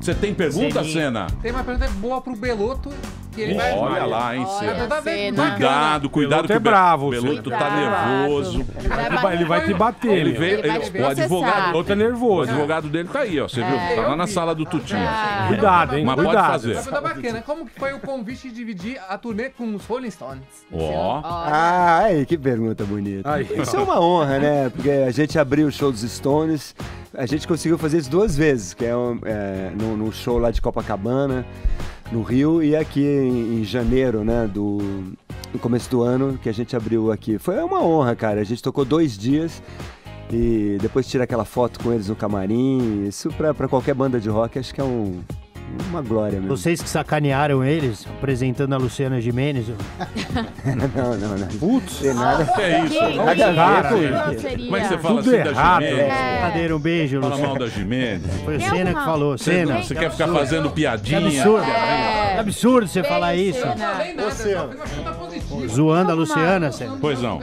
Você tem pergunta, Senna? Tem uma pergunta boa pro Beloto. Olha lá, hein, Senna. Cuidado, cuidado. É bravo, Beloto tá nervoso. Ele vai te bater. Ele veio, o advogado tá nervoso. O advogado dele tá aí, ó. Você viu? Tá lá na sala do Tutinho. Cuidado, hein? Mas pode fazer. Uma pergunta bacana. Como que foi o convite de dividir a turnê com os Rolling Stones? Ó. Ah, aí, que pergunta bonita. Isso é uma honra, né? Porque a gente abriu o show dos Stones. A gente conseguiu fazer isso duas vezes, que é no show lá de Copacabana, no Rio, e aqui em janeiro, né, no começo do ano, que a gente abriu aqui. Foi uma honra, cara. A gente tocou 2 dias e depois tira aquela foto com eles no camarim. Isso pra qualquer banda de rock, acho que é uma glória mesmo. Vocês que sacanearam eles, apresentando a Luciana Gimenez. Não. Putz, nada. Que é isso? Como é que você fala assim da Gimenez? Brincadeira, um beijo, Luciana. Fala mal da Gimenez. Foi o Senna que falou. Senna. Você quer ficar fazendo piadinha? É absurdo você falar isso. Zoando a Luciana, Senna. Pois não.